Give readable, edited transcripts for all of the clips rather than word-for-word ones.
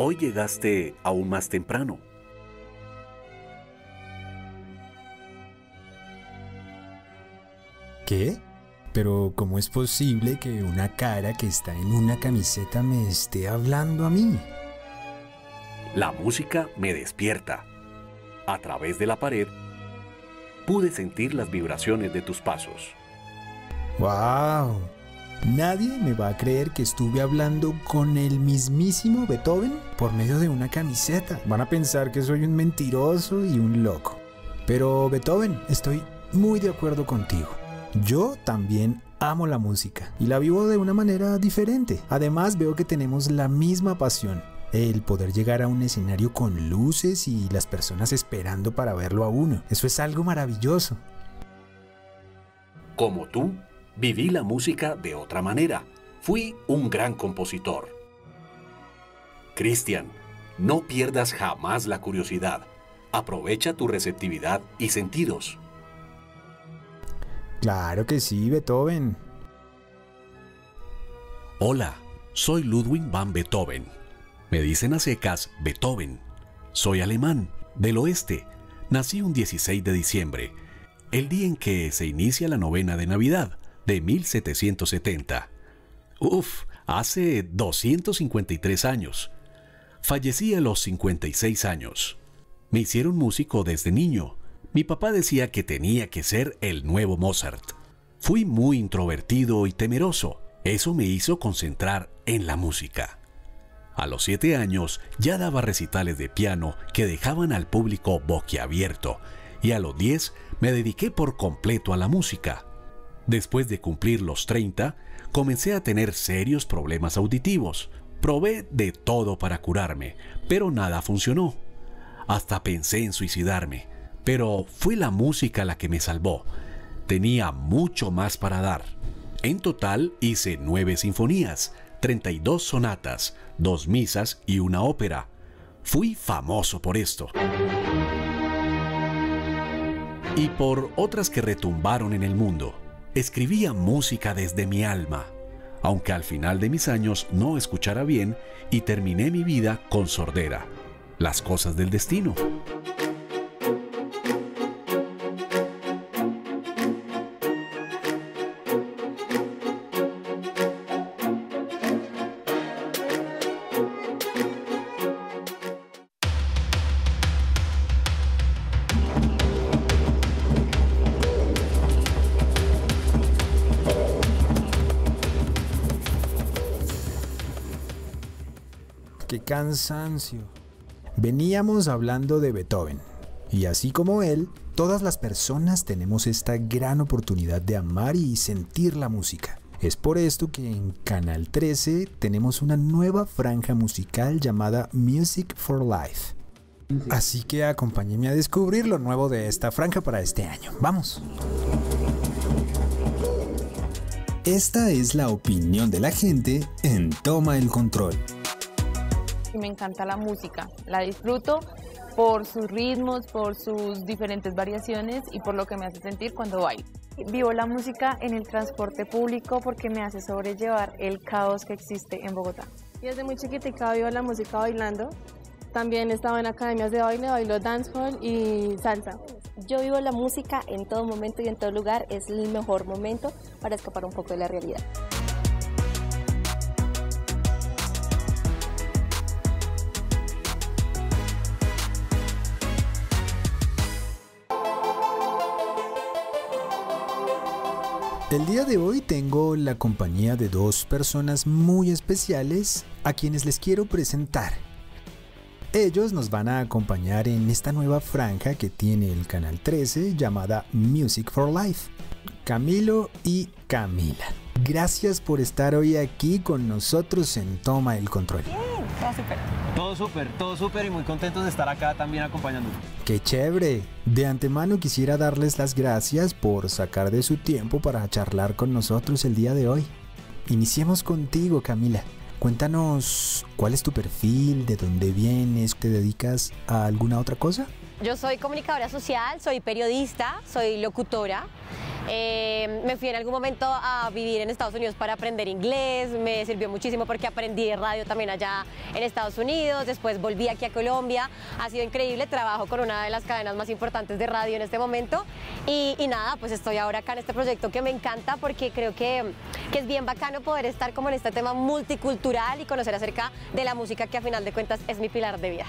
Hoy llegaste aún más temprano. ¿Qué? Pero ¿cómo es posible que una cara que está en una camiseta me esté hablando a mí? La música me despierta. A través de la pared, pude sentir las vibraciones de tus pasos. ¡Wow! Nadie me va a creer que estuve hablando con el mismísimo Beethoven por medio de una camiseta. Van a pensar que soy un mentiroso y un loco. Pero Beethoven, estoy muy de acuerdo contigo. Yo también amo la música y la vivo de una manera diferente. Además, veo que tenemos la misma pasión. El poder llegar a un escenario con luces y las personas esperando para verlo a uno. Eso es algo maravilloso. Como tú, viví la música de otra manera. Fui un gran compositor. Cristian, no pierdas jamás la curiosidad. Aprovecha tu receptividad y sentidos. Claro que sí, Beethoven. Hola, soy Ludwig van Beethoven. Me dicen a secas Beethoven. Soy alemán, del oeste. Nací un 16 de diciembre, el día en que se inicia la novena de Navidad de 1770. Uf, hace 253 años. Fallecí a los 56 años. Me hicieron músico desde niño. Mi papá decía que tenía que ser el nuevo Mozart. Fui muy introvertido y temeroso. Eso me hizo concentrar en la música. A los 7 años ya daba recitales de piano que dejaban al público boquiabierto, y a los 10 me dediqué por completo a la música. Después de cumplir los 30, comencé a tener serios problemas auditivos. Probé de todo para curarme, pero nada funcionó. Hasta pensé en suicidarme, pero fue la música la que me salvó. Tenía mucho más para dar. En total hice 9 sinfonías. 32 sonatas, 2 misas y 1 ópera. Fui famoso por esto. Y por otras que retumbaron en el mundo. Escribía música desde mi alma, aunque al final de mis años no escuchara bien y terminé mi vida con sordera. Las cosas del destino. Cansancio. Veníamos hablando de Beethoven, y así como él, todas las personas tenemos esta gran oportunidad de amar y sentir la música. Es por esto que en Canal 13 tenemos una nueva franja musical llamada Music for Life. Así que acompáñenme a descubrir lo nuevo de esta franja para este año. ¡Vamos! Esta es la opinión de la gente en Toma el Control. Me encanta la música, la disfruto por sus ritmos, por sus diferentes variaciones y por lo que me hace sentir cuando bailo. Vivo la música en el transporte público porque me hace sobrellevar el caos que existe en Bogotá. Desde muy chiquitica vivo la música bailando, también estaba en academias de baile, bailo dancehall y salsa. Yo vivo la música en todo momento y en todo lugar, es el mejor momento para escapar un poco de la realidad. El día de hoy tengo la compañía de 2 personas muy especiales a quienes les quiero presentar. Ellos nos van a acompañar en esta nueva franja que tiene el Canal 13 llamada Music for Life. Camilo y Camila, gracias por estar hoy aquí con nosotros en Toma el Control. Todo súper. Todo súper y muy contentos de estar acá también acompañándonos. ¡Qué chévere! De antemano quisiera darles las gracias por sacar de su tiempo para charlar con nosotros el día de hoy. Iniciemos contigo, Camila. Cuéntanos, ¿cuál es tu perfil? ¿De dónde vienes? ¿Te dedicas a alguna otra cosa? Yo soy comunicadora social, soy periodista, soy locutora. Me fui en algún momento a vivir en Estados Unidos para aprender inglés, me sirvió muchísimo porque aprendí radio también allá en Estados Unidos, después volví aquí a Colombia, ha sido increíble, trabajo con una de las cadenas más importantes de radio en este momento y nada, pues estoy ahora acá en este proyecto que me encanta porque creo que es bien bacano poder estar como en este tema multicultural y conocer acerca de la música que a final de cuentas es mi pilar de vida.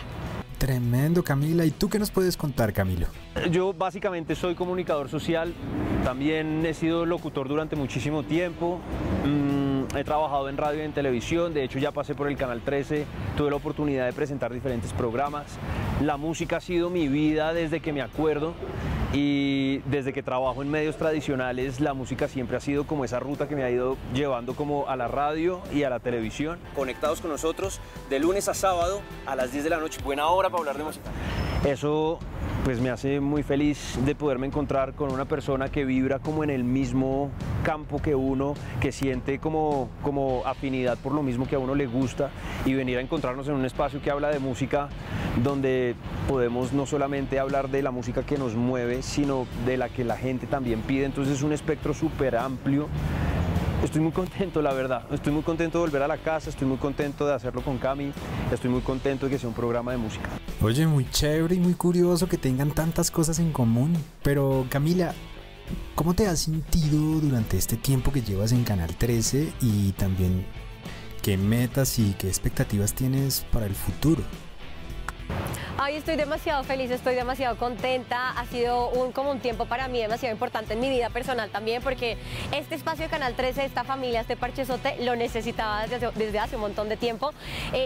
Tremendo, Camila. ¿Y tú qué nos puedes contar, Camilo? Yo básicamente soy comunicador social, también he sido locutor durante muchísimo tiempo, he trabajado en radio y en televisión, de hecho ya pasé por el Canal 13, tuve la oportunidad de presentar diferentes programas, la música ha sido mi vida desde que me acuerdo y desde que trabajo en medios tradicionales la música siempre ha sido como esa ruta que me ha ido llevando como a la radio y a la televisión. Conectados con nosotros de lunes a sábado a las 10 de la noche, buena hora para hablar de música. Eso pues me hace muy feliz de poderme encontrar con una persona que vibra como en el mismo campo que uno, que siente como afinidad por lo mismo que a uno le gusta, y venir a encontrarnos en un espacio que habla de música donde podemos no solamente hablar de la música que nos mueve, sino de la que la gente también pide. Entonces es un espectro súper amplio. Estoy muy contento, la verdad, estoy muy contento de volver a la casa, estoy muy contento de hacerlo con Cami, estoy muy contento de que sea un programa de música. Oye, muy chévere y muy curioso que tengan tantas cosas en común, pero Camila, ¿cómo te has sentido durante este tiempo que llevas en Canal 13 y también qué metas y qué expectativas tienes para el futuro? Ay, estoy demasiado feliz, estoy demasiado contenta, ha sido como un tiempo para mí demasiado importante en mi vida personal también, porque este espacio de Canal 13, esta familia, este parchezote, lo necesitaba desde hace un montón de tiempo.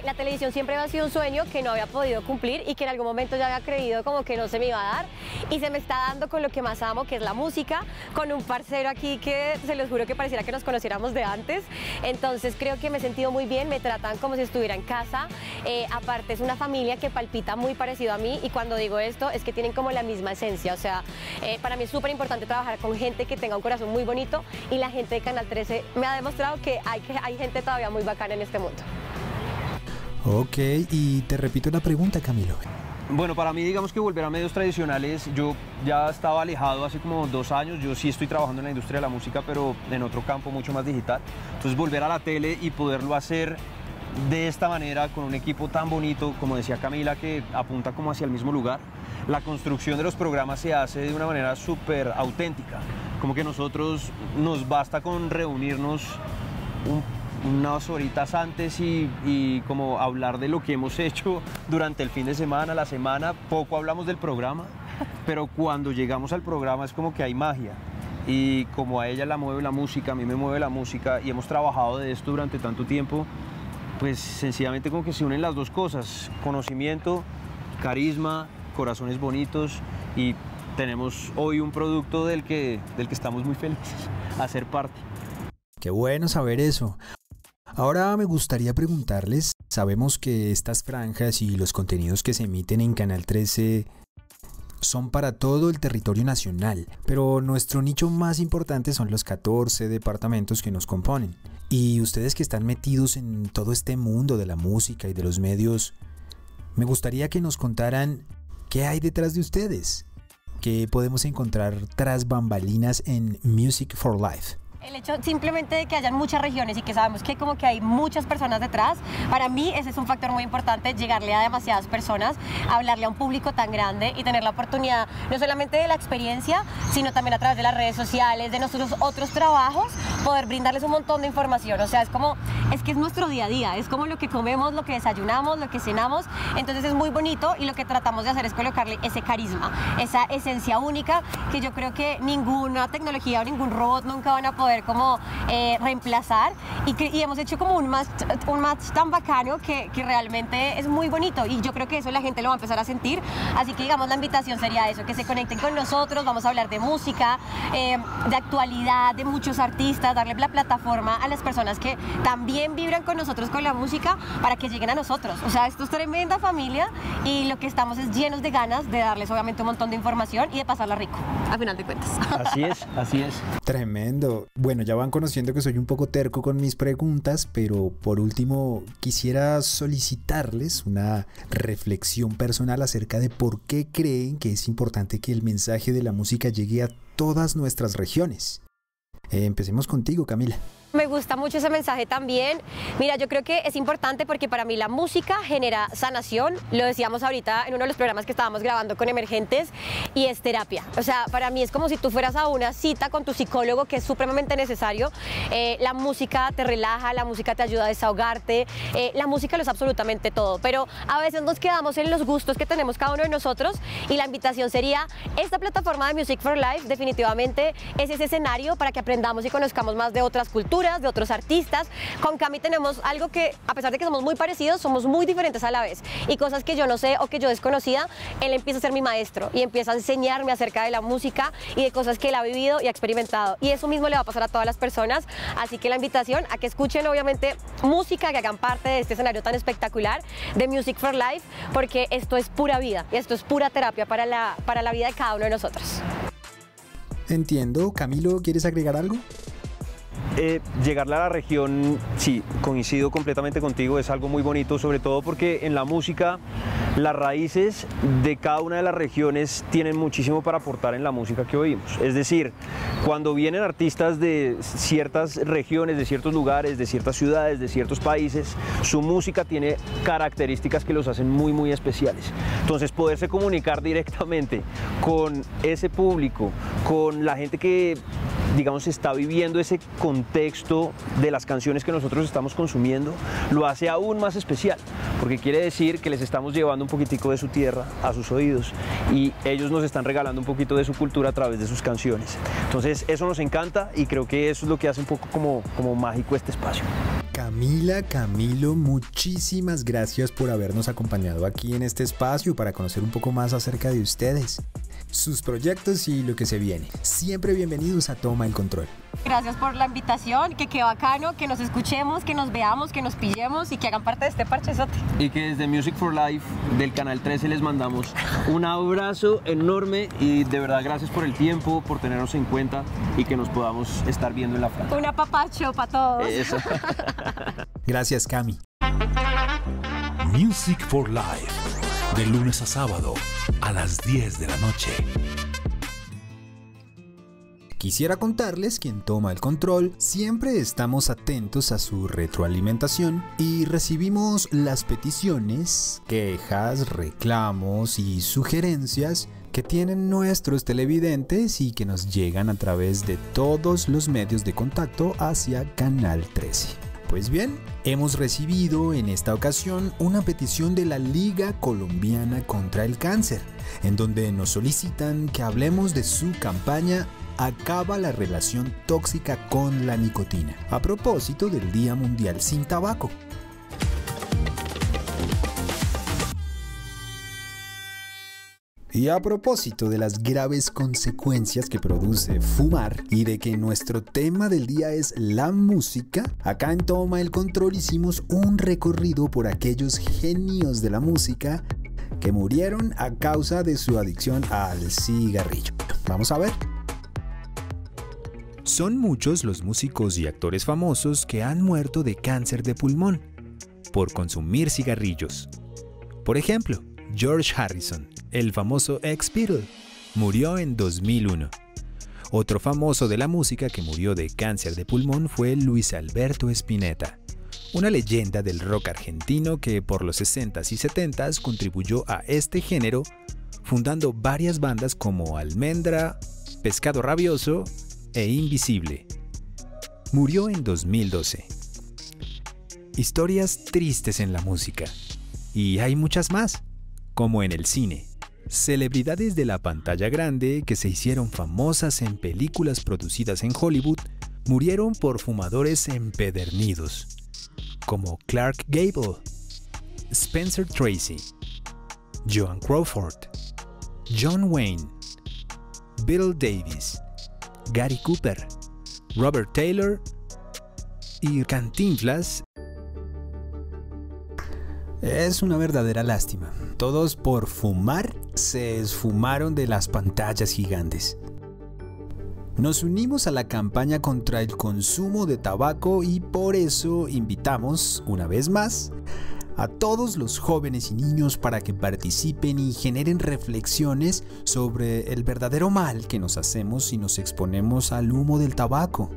La televisión siempre había sido un sueño que no había podido cumplir y que en algún momento ya había creído como que no se me iba a dar, y se me está dando con lo que más amo, que es la música, con un parcero aquí que se los juro que pareciera que nos conociéramos de antes. Entonces creo que me he sentido muy bien, me tratan como si estuviera en casa, aparte es una familia que palpita muy parecido a mí, y cuando digo esto es que tienen como la misma esencia, o sea, para mí es súper importante trabajar con gente que tenga un corazón muy bonito, y la gente de Canal 13 me ha demostrado que hay gente todavía muy bacana en este mundo. Ok, y te repito la pregunta, Camilo. Bueno, para mí digamos que volver a medios tradicionales, yo ya estaba alejado hace como 2 años, yo sí estoy trabajando en la industria de la música, pero en otro campo mucho más digital, entonces volver a la tele y poderlo hacer de esta manera, con un equipo tan bonito, como decía Camila, que apunta como hacia el mismo lugar. La construcción de los programas se hace de una manera súper auténtica, como que nosotros nos basta con reunirnos unas horitas antes y como hablar de lo que hemos hecho durante el fin de semana, la semana. Poco hablamos del programa, pero cuando llegamos al programa es como que hay magia. Y como a ella la mueve la música, a mí me mueve la música, y hemos trabajado de esto durante tanto tiempo, pues sencillamente como que se unen las dos cosas, conocimiento, carisma, corazones bonitos, y tenemos hoy un producto del que estamos muy felices a ser parte. Qué bueno saber eso. Ahora me gustaría preguntarles, sabemos que estas franjas y los contenidos que se emiten en Canal 13 son para todo el territorio nacional, pero nuestro nicho más importante son los 14 departamentos que nos componen. Y ustedes que están metidos en todo este mundo de la música y de los medios, me gustaría que nos contaran qué hay detrás de ustedes, qué podemos encontrar tras bambalinas en Music for Life. El hecho simplemente de que hayan muchas regiones y que sabemos que como que hay muchas personas detrás, para mí ese es un factor muy importante, llegarle a demasiadas personas, hablarle a un público tan grande y tener la oportunidad no solamente de la experiencia, sino también a través de las redes sociales, de nuestros otros trabajos, poder brindarles un montón de información. O sea, es como, es que es nuestro día a día, es como lo que comemos, lo que desayunamos, lo que cenamos. Entonces es muy bonito, y lo que tratamos de hacer es colocarle ese carisma, esa esencia única que yo creo que ninguna tecnología o ningún robot nunca van a poder como reemplazar, y hemos hecho como un match tan bacano que realmente es muy bonito, y yo creo que eso la gente lo va a empezar a sentir. Así que digamos la invitación sería eso, que se conecten con nosotros, vamos a hablar de música, de actualidad, de muchos artistas, darle la plataforma a las personas que también vibran con nosotros con la música para que lleguen a nosotros. O sea, esto es tremenda familia, y lo que estamos es llenos de ganas de darles obviamente un montón de información y de pasarla rico, a final de cuentas. Así es, así es. Tremendo. Bueno, ya van conociendo que soy un poco terco con mis preguntas, pero por último quisiera solicitarles una reflexión personal acerca de por qué creen que es importante que el mensaje de la música llegue a todas nuestras regiones. Empecemos contigo, Camila. Me gusta mucho ese mensaje también. Mira, yo creo que es importante porque para mí la música genera sanación. Lo decíamos ahorita en uno de los programas que estábamos grabando con Emergentes, y es terapia. O sea, para mí es como si tú fueras a una cita con tu psicólogo, que es supremamente necesario. La música te relaja, la música te ayuda a desahogarte, la música lo es absolutamente todo. Pero a veces nos quedamos en los gustos que tenemos cada uno de nosotros, y la invitación sería, esta plataforma de Music for Life definitivamente es ese escenario para que aprendamos y conozcamos más de otras culturas, de otros artistas. Con Cami tenemos algo que, a pesar de que somos muy parecidos, somos muy diferentes a la vez, y cosas que yo no sé o que yo desconocía, él empieza a ser mi maestro y empieza a enseñarme acerca de la música y de cosas que él ha vivido y ha experimentado, y eso mismo le va a pasar a todas las personas. Así que la invitación a que escuchen obviamente música, que hagan parte de este escenario tan espectacular de Music for Life, porque esto es pura vida y esto es pura terapia para la vida de cada uno de nosotros. Entiendo. Camilo, ¿quieres agregar algo? Llegarle a la región, sí, coincido completamente contigo, es algo muy bonito, sobre todo porque en la música las raíces de cada una de las regiones tienen muchísimo para aportar en la música que oímos. Es decir, cuando vienen artistas de ciertas regiones, de ciertos lugares, de ciertas ciudades, de ciertos países, su música tiene características que los hacen muy, muy especiales. Entonces, poderse comunicar directamente con ese público, con la gente que, digamos, está viviendo ese contexto de las canciones que nosotros estamos consumiendo, lo hace aún más especial, porque quiere decir que les estamos llevando un poquitico de su tierra a sus oídos, y ellos nos están regalando un poquito de su cultura a través de sus canciones. Entonces eso nos encanta, y creo que eso es lo que hace un poco como mágico este espacio. Camila, Camilo, muchísimas gracias por habernos acompañado aquí en este espacio para conocer un poco más acerca de ustedes, sus proyectos y lo que se viene. Siempre bienvenidos a Toma el Control. Gracias por la invitación, que qué bacano, que nos escuchemos, que nos veamos, que nos pillemos y que hagan parte de este parchezote. Y que desde Music for Life del Canal 13 les mandamos un abrazo enorme, y de verdad gracias por el tiempo, por tenernos en cuenta y que nos podamos estar viendo en la franja. Un apapacho para todos. Eso. Gracias, Cami. Music for Life, de lunes a sábado a las 10 de la noche. Quisiera contarles que en Toma el Control siempre estamos atentos a su retroalimentación y recibimos las peticiones, quejas, reclamos y sugerencias que tienen nuestros televidentes y que nos llegan a través de todos los medios de contacto hacia Canal 13. Pues bien, hemos recibido en esta ocasión una petición de la Liga Colombiana contra el Cáncer, en donde nos solicitan que hablemos de su campaña Acaba la relación tóxica con la nicotina, a propósito del Día Mundial sin Tabaco. Y a propósito de las graves consecuencias que produce fumar y de que nuestro tema del día es la música, acá en Toma el Control hicimos un recorrido por aquellos genios de la música que murieron a causa de su adicción al cigarrillo. Vamos a ver. Son muchos los músicos y actores famosos que han muerto de cáncer de pulmón por consumir cigarrillos. Por ejemplo, George Harrison, el famoso ex-Beatle, murió en 2001. Otro famoso de la música que murió de cáncer de pulmón fue Luis Alberto Spinetta, una leyenda del rock argentino que por los 60s y 70s contribuyó a este género, fundando varias bandas como Almendra, Pescado Rabioso e Invisible. Murió en 2012. Historias tristes en la música. Y hay muchas más, como en el cine. Celebridades de la pantalla grande que se hicieron famosas en películas producidas en Hollywood murieron por fumadores empedernidos, como Clark Gable, Spencer Tracy, Joan Crawford, John Wayne, Bill Davis, Gary Cooper, Robert Taylor y Cantinflas. Es una verdadera lástima. Todos por fumar se esfumaron de las pantallas gigantes. Nos unimos a la campaña contra el consumo de tabaco y por eso invitamos, una vez más, a todos los jóvenes y niños para que participen y generen reflexiones sobre el verdadero mal que nos hacemos si nos exponemos al humo del tabaco.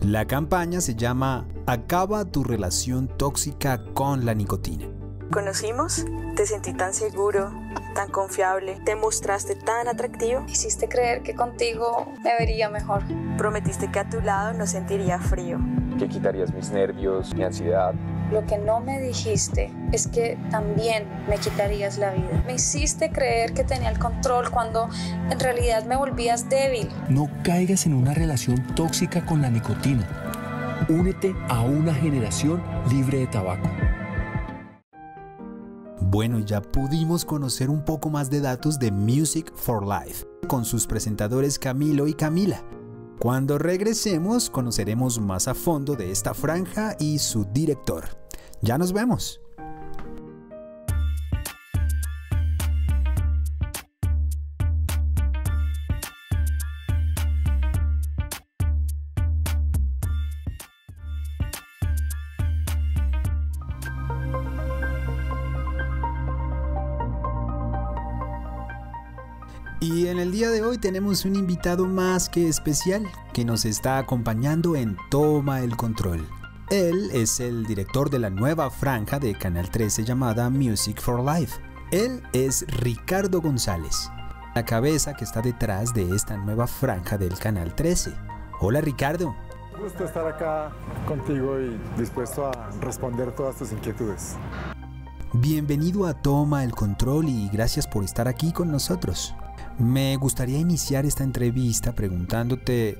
La campaña se llama Acaba tu relación tóxica con la nicotina. Conocimos, te sentí tan seguro, tan confiable, te mostraste tan atractivo. Hiciste creer que contigo me vería mejor. Prometiste que a tu lado no sentiría frío. Que quitarías mis nervios, mi ansiedad. Lo que no me dijiste es que también me quitarías la vida. Me hiciste creer que tenía el control cuando en realidad me volvías débil. No caigas en una relación tóxica con la nicotina. Únete a una generación libre de tabaco. Bueno, ya pudimos conocer un poco más de datos de Music for Life con sus presentadores Camilo y Camila. Cuando regresemos, conoceremos más a fondo de esta franja y su director. ¡Ya nos vemos! Y en el día de hoy tenemos un invitado más que especial que nos está acompañando en Toma el Control. Él es el director de la nueva franja de Canal 13 llamada Music for Life. Él es Ricardo González, la cabeza que está detrás de esta nueva franja del Canal 13. Hola Ricardo. Un gusto estar acá contigo y dispuesto a responder todas tus inquietudes. Bienvenido a Toma el Control y gracias por estar aquí con nosotros. Me gustaría iniciar esta entrevista preguntándote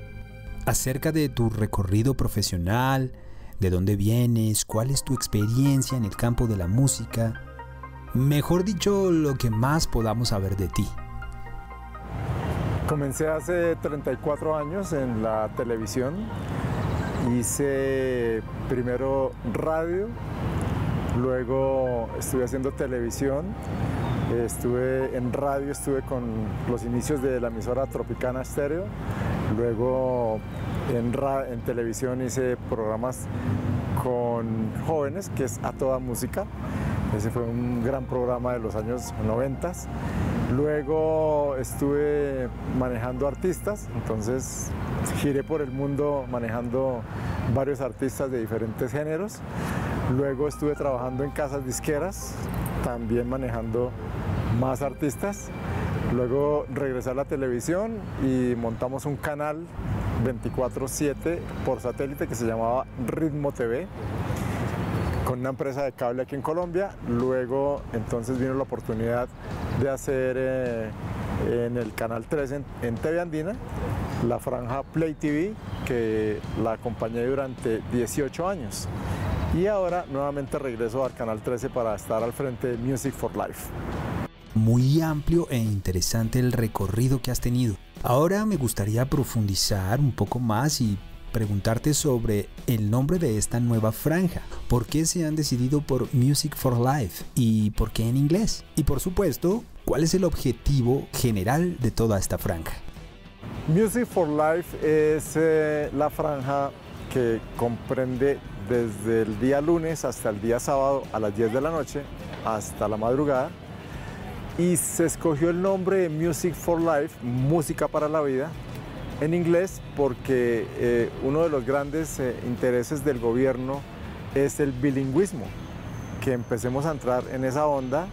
acerca de tu recorrido profesional, de dónde vienes, cuál es tu experiencia en el campo de la música, mejor dicho, lo que más podamos saber de ti. Comencé hace 34 años en la televisión, hice primero radio, luego estuve haciendo televisión. Estuve en radio, estuve con los inicios de la emisora Tropicana Stereo, luego en televisión hice programas con jóvenes, que es A Toda Música, ese fue un gran programa de los años 90, luego estuve manejando artistas, entonces giré por el mundo manejando varios artistas de diferentes géneros, luego estuve trabajando en casas disqueras, también manejando más artistas. Luego regresé a la televisión y montamos un canal 24/7 por satélite que se llamaba Ritmo TV con una empresa de cable aquí en Colombia. Luego entonces vino la oportunidad de hacer en el Canal 13 en TV Andina la franja Play TV que la acompañé durante 18 años. Y ahora nuevamente regreso al Canal 13 para estar al frente de Music for Life. Muy amplio e interesante el recorrido que has tenido. Ahora me gustaría profundizar un poco más y preguntarte sobre el nombre de esta nueva franja. ¿Por qué se han decidido por Music for Life y por qué en inglés? Y por supuesto, ¿cuál es el objetivo general de toda esta franja? Music for Life es la franja que comprende desde el día lunes hasta el día sábado a las 10 de la noche hasta la madrugada y se escogió el nombre de Music for Life, música para la vida, en inglés porque uno de los grandes intereses del gobierno es el bilingüismo, que empecemos a entrar en esa onda,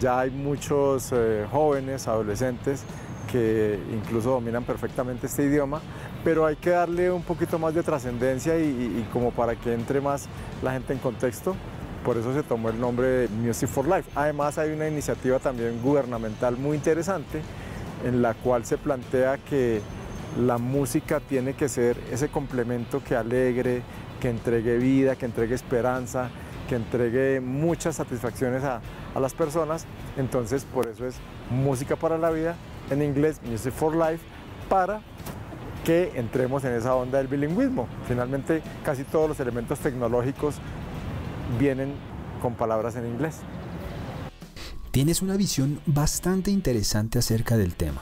ya hay muchos jóvenes, adolescentes que incluso dominan perfectamente este idioma, pero hay que darle un poquito más de trascendencia y como para que entre más la gente en contexto, por eso se tomó el nombre de Music for Life. Además hay una iniciativa también gubernamental muy interesante en la cual se plantea que la música tiene que ser ese complemento que alegre, que entregue vida, que entregue esperanza, que entregue muchas satisfacciones a las personas, entonces por eso es música para la vida, en inglés Music for Life, para que entremos en esa onda del bilingüismo. Finalmente, casi todos los elementos tecnológicos vienen con palabras en inglés. Tienes una visión bastante interesante acerca del tema.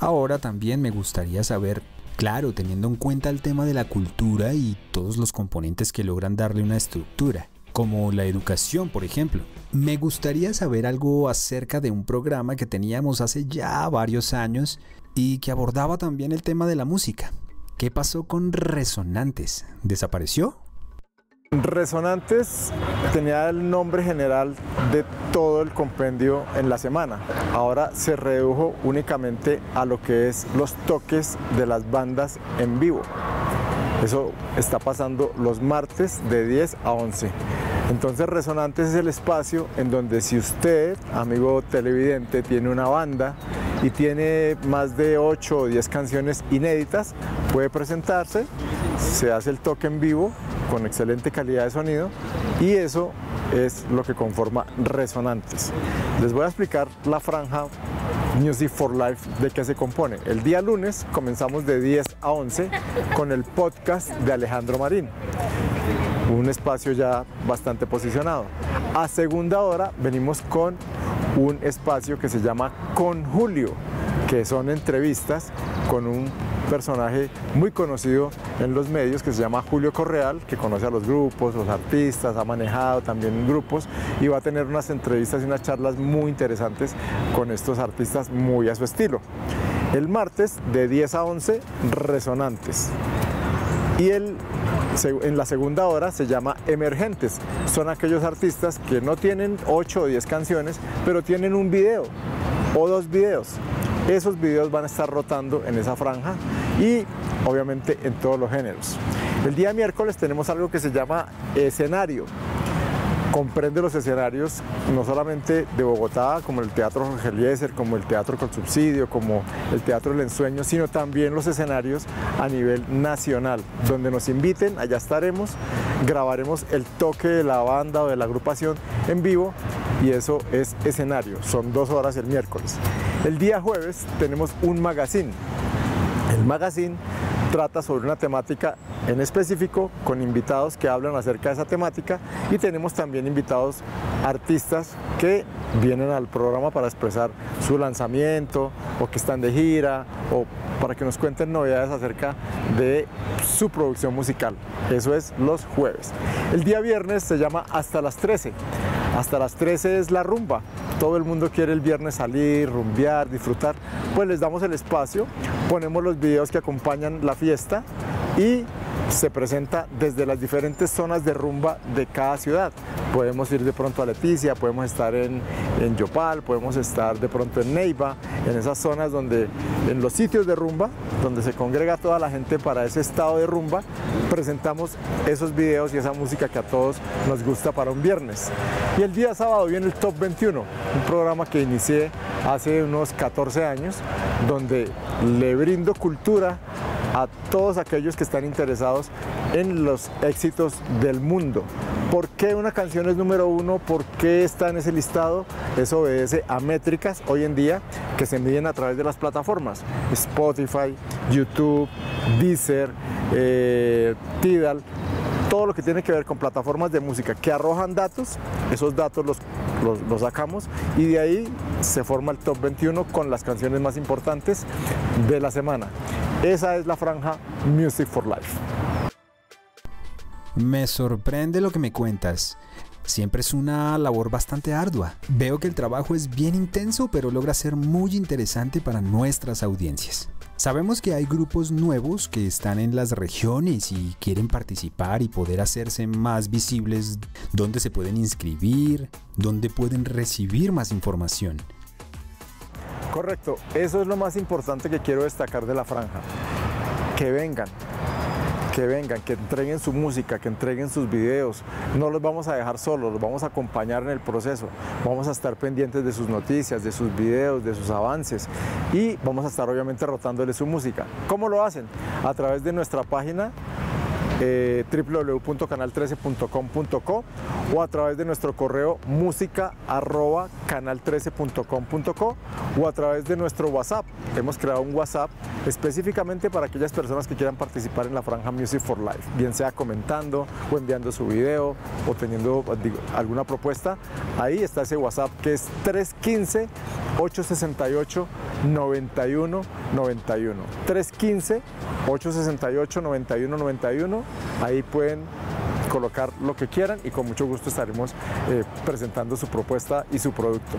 Ahora también me gustaría saber Claro, teniendo en cuenta el tema de la cultura y todos los componentes que logran darle una estructura, como la educación, por ejemplo. Me gustaría saber algo acerca de un programa que teníamos hace ya varios años y que abordaba también el tema de la música. ¿Qué pasó con Resonantes? ¿Desapareció? Resonantes tenía el nombre general de todo el compendio en la semana. Ahora se redujo únicamente a lo que es los toques de las bandas en vivo. Eso está pasando los martes de 10 a 11. Entonces Resonantes es el espacio en donde, si usted, amigo televidente, tiene una banda y tiene más de 8 o 10 canciones inéditas, puede presentarse, se hace el toque en vivo con excelente calidad de sonido, y eso es lo que conforma Resonantes. Les voy a explicar la franja Music for Life de qué se compone. El día lunes comenzamos de 10 a 11 con el podcast de Alejandro Marín, un espacio ya bastante posicionado. A segunda hora venimos con un espacio que se llama Con Julio, que son entrevistas con un personaje muy conocido en los medios que se llama Julio Correal, que conoce a los grupos, los artistas, ha manejado también grupos y va a tener unas entrevistas y unas charlas muy interesantes con estos artistas muy a su estilo. El martes de 10 a 11, Resonantes. Y en la segunda hora se llama Emergentes. Son aquellos artistas que no tienen 8 o 10 canciones, pero tienen un video o dos videos. Esos videos van a estar rotando en esa franja y obviamente en todos los géneros. El día miércoles tenemos algo que se llama escenario. Comprende los escenarios no solamente de Bogotá, como el Teatro Jorge Eliécer, como el Teatro con Subsidio, como el Teatro del Ensueño, sino también los escenarios a nivel nacional. Donde nos inviten, allá estaremos, grabaremos el toque de la banda o de la agrupación en vivo, y eso es escenario. Son 2 horas el miércoles. El día jueves tenemos un magazine. El magazine trata sobre una temática en específico, con invitados que hablan acerca de esa temática, y tenemos también invitados artistas que vienen al programa para expresar su lanzamiento, o que están de gira, o para que nos cuenten novedades acerca de su producción musical. Eso es los jueves. El día viernes se llama Hasta las 13. Hasta las 13 es la rumba. Todo el mundo quiere el viernes salir, rumbear, disfrutar. Pues les damos el espacio, ponemos los videos que acompañan la fiesta y se presenta desde las diferentes zonas de rumba de cada ciudad. Podemos ir de pronto a Leticia, podemos estar en Yopal, podemos estar de pronto en Neiva, en esas zonas donde, en los sitios de rumba, donde se congrega toda la gente para ese estado de rumba, presentamos esos videos y esa música que a todos nos gusta para un viernes. Y el día sábado viene el Top 21, un programa que inicié hace unos 14 años, donde le brindo cultura a todos aquellos que están interesados en los éxitos del mundo. ¿Por qué una canción es número 1? ¿Por qué está en ese listado? Eso obedece a métricas hoy en día que se miden a través de las plataformas. Spotify, YouTube, Deezer, Tidal, todo lo que tiene que ver con plataformas de música que arrojan datos. Esos datos los sacamos y de ahí se forma el Top 21 con las canciones más importantes de la semana. Esa es la franja Music for Life. Me sorprende lo que me cuentas. Siempre es una labor bastante ardua. Veo que el trabajo es bien intenso, pero logra ser muy interesante para nuestras audiencias. Sabemos que hay grupos nuevos que están en las regiones y quieren participar y poder hacerse más visibles. ¿Dónde se pueden inscribir? ¿Dónde pueden recibir más información? Correcto, eso es lo más importante que quiero destacar de la franja. Que vengan, que entreguen su música, que entreguen sus videos. No los vamos a dejar solos, los vamos a acompañar en el proceso. Vamos a estar pendientes de sus noticias, de sus videos, de sus avances, y vamos a estar obviamente rotándole su música. ¿Cómo lo hacen? A través de nuestra página www.canal13.com.co, o a través de nuestro correo música@canal13.com.co, o a través de nuestro WhatsApp. Hemos creado un WhatsApp específicamente para aquellas personas que quieran participar en la franja Music for Life, bien sea comentando o enviando su video o teniendo alguna propuesta. Ahí está ese WhatsApp, que es 315-868-9191. 315-868-9191. 868-9191, ahí pueden colocar lo que quieran y con mucho gusto estaremos presentando su propuesta y su producto.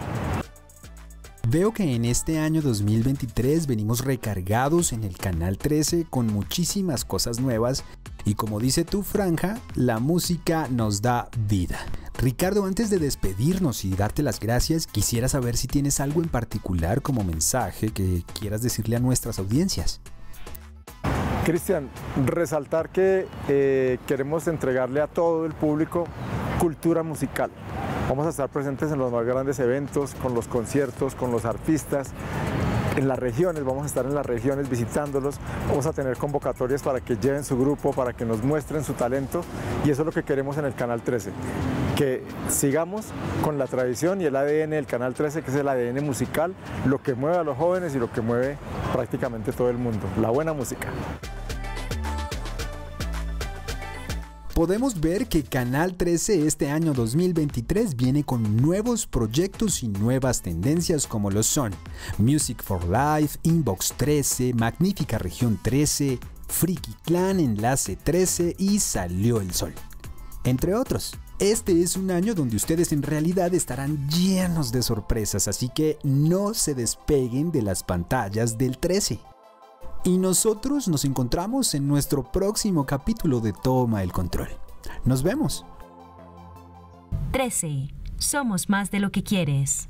Veo que en este año 2023 venimos recargados en el Canal 13 con muchísimas cosas nuevas y, como dice tu franja, la música nos da vida. Ricardo, antes de despedirnos y darte las gracias, quisiera saber si tienes algo en particular como mensaje que quieras decirle a nuestras audiencias. Cristian, resaltar que queremos entregarle a todo el público cultura musical. Vamos a estar presentes en los más grandes eventos, con los conciertos, con los artistas, en las regiones, vamos a estar en las regiones visitándolos, vamos a tener convocatorias para que lleven su grupo, para que nos muestren su talento, y eso es lo que queremos en el Canal 13, que sigamos con la tradición y el ADN del Canal 13, que es el ADN musical, lo que mueve a los jóvenes y lo que mueve prácticamente todo el mundo, la buena música. Podemos ver que Canal 13 este año 2023 viene con nuevos proyectos y nuevas tendencias, como lo son Music for Life, Inbox 13, Magnífica Región 13, Friki Clan, Enlace 13 y Salió el Sol, entre otros. Este es un año donde ustedes en realidad estarán llenos de sorpresas, así que no se despeguen de las pantallas del 13. Y nosotros nos encontramos en nuestro próximo capítulo de Toma el Control. ¡Nos vemos! 13. Somos más de lo que quieres.